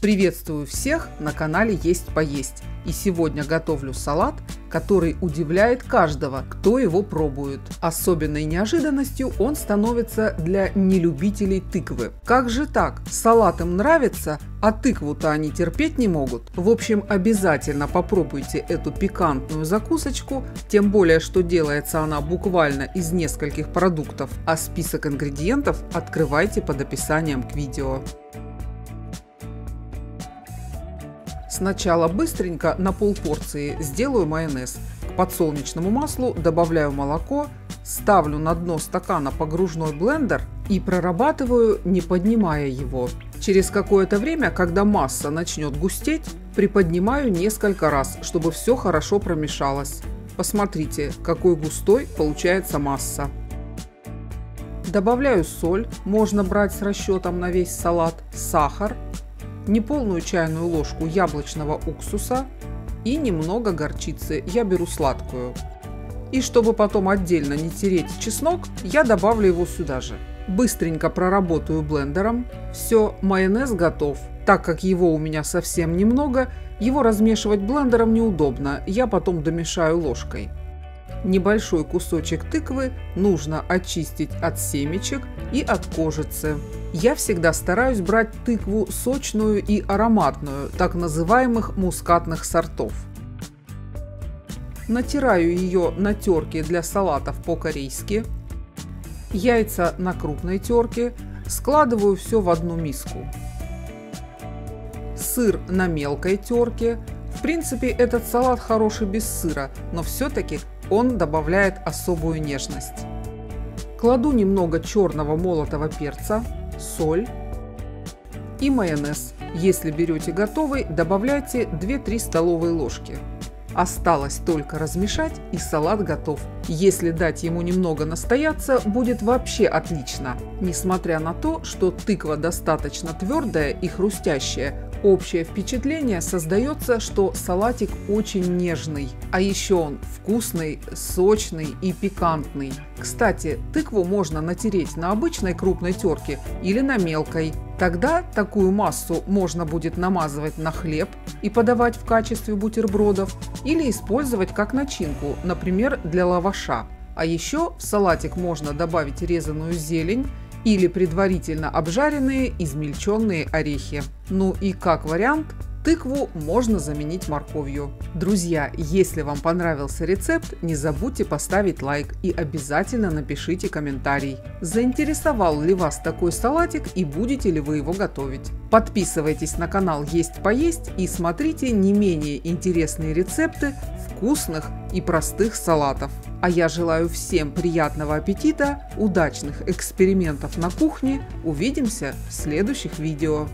Приветствую всех на канале Есть Поесть, и сегодня готовлю салат, который удивляет каждого, кто его пробует. Особенной неожиданностью он становится для нелюбителей тыквы. Как же так? Салат им нравится, а тыкву-то они терпеть не могут. В общем, обязательно попробуйте эту пикантную закусочку, тем более, что делается она буквально из нескольких продуктов, а список ингредиентов открывайте под описанием к видео. Сначала быстренько на полпорции сделаю майонез. К подсолнечному маслу добавляю молоко, ставлю на дно стакана погружной блендер и прорабатываю, не поднимая его. Через какое-то время, когда масса начнет густеть, приподнимаю несколько раз, чтобы все хорошо промешалось. Посмотрите, какой густой получается масса. Добавляю соль, можно брать с расчетом на весь салат, сахар, неполную чайную ложку яблочного уксуса и немного горчицы, я беру сладкую. И чтобы потом отдельно не тереть чеснок, я добавлю его сюда же. Быстренько проработаю блендером. Все, майонез готов. Так как его у меня совсем немного, его размешивать блендером неудобно, я потом домешаю ложкой. Небольшой кусочек тыквы нужно очистить от семечек и от кожицы. Я всегда стараюсь брать тыкву сочную и ароматную, так называемых мускатных сортов. Натираю ее на терке для салатов по-корейски. Яйца на крупной терке. Складываю все в одну миску. Сыр на мелкой терке. В принципе, этот салат хороший без сыра, но все-таки он добавляет особую нежность. Кладу немного черного молотого перца, соль и майонез. Если берете готовый, добавляйте 2-3 столовые ложки. Осталось только размешать, и салат готов. Если дать ему немного настояться, будет вообще отлично. Несмотря на то, что тыква достаточно твердая и хрустящая, общее впечатление создается, что салатик очень нежный, а еще он вкусный, сочный и пикантный. Кстати, тыкву можно натереть на обычной крупной терке или на мелкой. Тогда такую массу можно будет намазывать на хлеб и подавать в качестве бутербродов или использовать как начинку, например, для лаваша. А еще в салатик можно добавить резаную зелень или предварительно обжаренные измельченные орехи. Ну и как вариант, тыкву можно заменить морковью. Друзья, если вам понравился рецепт, не забудьте поставить лайк и обязательно напишите комментарий, заинтересовал ли вас такой салатик и будете ли вы его готовить. Подписывайтесь на канал Есть Поесть и смотрите не менее интересные рецепты вкусных и простых салатов. А я желаю всем приятного аппетита, удачных экспериментов на кухне. Увидимся в следующих видео.